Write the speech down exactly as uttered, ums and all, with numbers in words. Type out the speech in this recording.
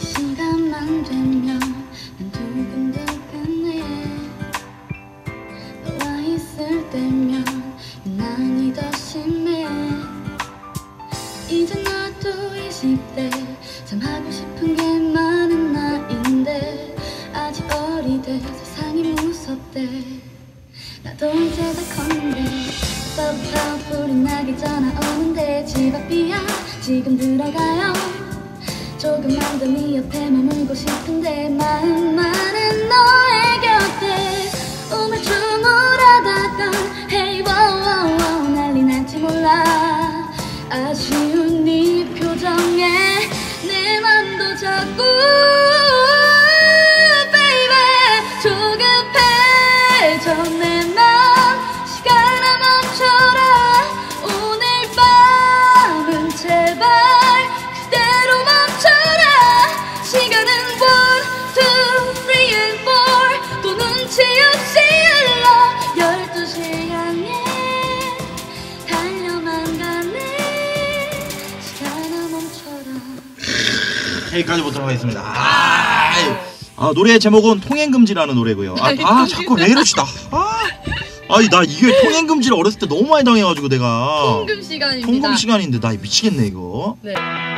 시간만 되면 난 두근두근해. 너와 있을 때면 난이 더 심해. 이제 나도 이십 대 참 하고 싶은 게 많은 나인데 아직 어리대 세상이 무섭대. 나도 이제 다 컸는데 아빠부터 불이 나기 전화 오는데 집 앞이야 지금 들어가요. 조금만 더 네 옆에 머물고 싶은데 마음만은 너의 곁에 우물쭈물하다던 Hey wow wow wow 난리 날지 몰라. 아쉬운 네 표정에 내 맘도 자꾸 여기까지 보도록 하겠습니다. 아, 아, 노래의 제목은 통행금지라는 노래고요. 아, 아 자꾸 왜 이러시다. 아, 아니 나 이게 통행금지를 어렸을 때 너무 많이 당해가지고 내가 통금시간입니다. 통금시간인데 나 미치겠네 이거. 네.